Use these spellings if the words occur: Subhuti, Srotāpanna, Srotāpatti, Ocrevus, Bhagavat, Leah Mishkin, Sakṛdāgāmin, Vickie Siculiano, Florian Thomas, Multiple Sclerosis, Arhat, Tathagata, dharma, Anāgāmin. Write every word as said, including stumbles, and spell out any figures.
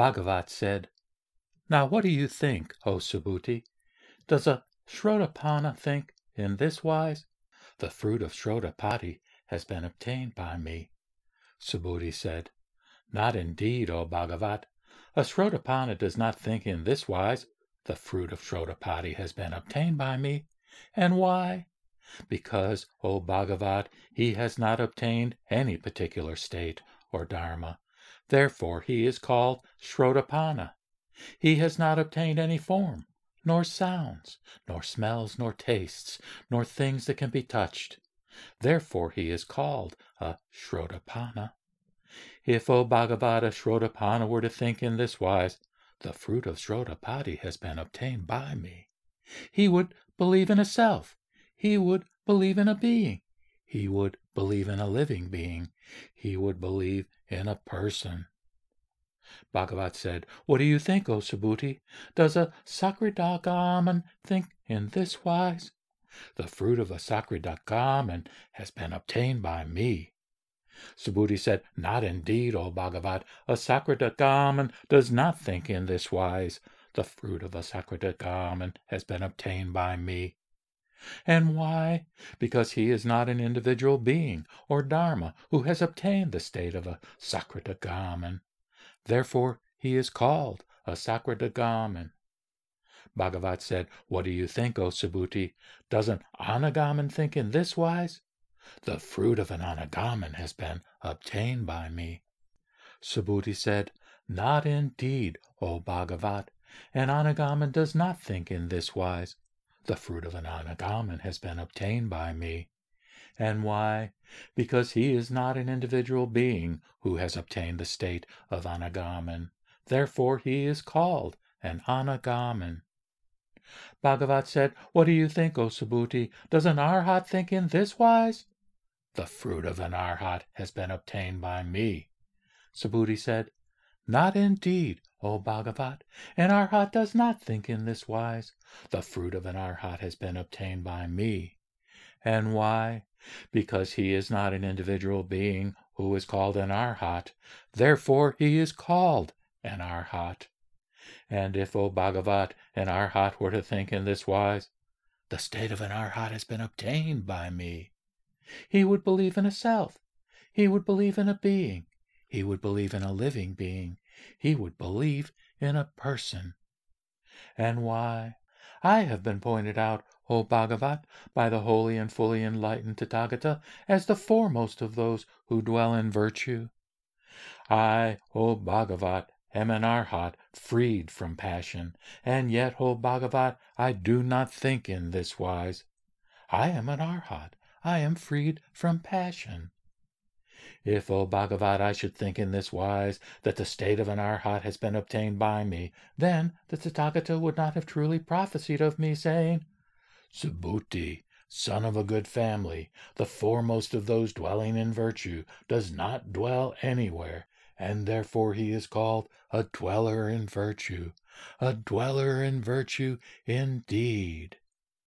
Bhagavat said, "Now what do you think, O Subhuti? Does a Srotāpanna think in this wise? The fruit of Srotāpatti has been obtained by me." Subhuti said, "Not indeed, O Bhagavat. A Srotāpanna does not think in this wise. The fruit of Srotāpatti has been obtained by me. And why? Because, O Bhagavat, he has not obtained any particular state or dharma. Therefore he is called Srotāpanna. He has not obtained any form, nor sounds, nor smells, nor tastes, nor things that can be touched. Therefore he is called a Srotāpanna. If, O Bhagavat, a Srotāpanna were to think in this wise, the fruit of Srotāpatti has been obtained by me, he would believe in a self, he would believe in a being, he would believe in a living being, he would believe in a person." Bhagavat said, "What do you think, O Subhuti? Does a Sakṛdāgāmin think in this wise? The fruit of a Sakṛdāgāmin has been obtained by me." Subhuti said, "Not indeed, O Bhagavat. A Sakṛdāgāmin does not think in this wise. The fruit of a Sakṛdāgāmin has been obtained by me." And why? Because he is not an individual being or dharma who has obtained the state of a Sakṛdāgāmin. Therefore he is called a Sakṛdāgāmin. Bhagavat said, "What do you think, O Subhuti? Does an Anāgāmin think in this wise? The fruit of an Anāgāmin has been obtained by me." Subhuti said, "Not indeed, O Bhagavat. An Anāgāmin does not think in this wise. The fruit of an Anāgāmin has been obtained by me." And why? Because he is not an individual being who has obtained the state of Anāgāmin. Therefore he is called an Anāgāmin. Bhagavat said, "What do you think, O Subhuti? Does an Arhat think in this wise? The fruit of an Arhat has been obtained by me." Subhuti said, "Not indeed, O Bhagavat. An Arhat does not think in this wise. The fruit of an Arhat has been obtained by me." And why? Because he is not an individual being who is called an Arhat. Therefore he is called an Arhat. And if, O Bhagavat, an Arhat were to think in this wise, the state of an Arhat has been obtained by me, he would believe in a self, he would believe in a being, he would believe in a living being, he would believe in a person. And why? I have been pointed out, O Bhagavat, by the holy and fully enlightened Tathagata as the foremost of those who dwell in virtue. I, O Bhagavat, am an Arhat freed from passion, and yet, O Bhagavat, I do not think in this wise. I am an Arhat, I am freed from passion. If, O Bhagavat, I should think in this wise that the state of an Arhat has been obtained by me, then the Tathagata would not have truly prophesied of me, saying, 'Subhuti, son of a good family, the foremost of those dwelling in virtue, does not dwell anywhere, and therefore he is called a dweller in virtue, a dweller in virtue indeed.'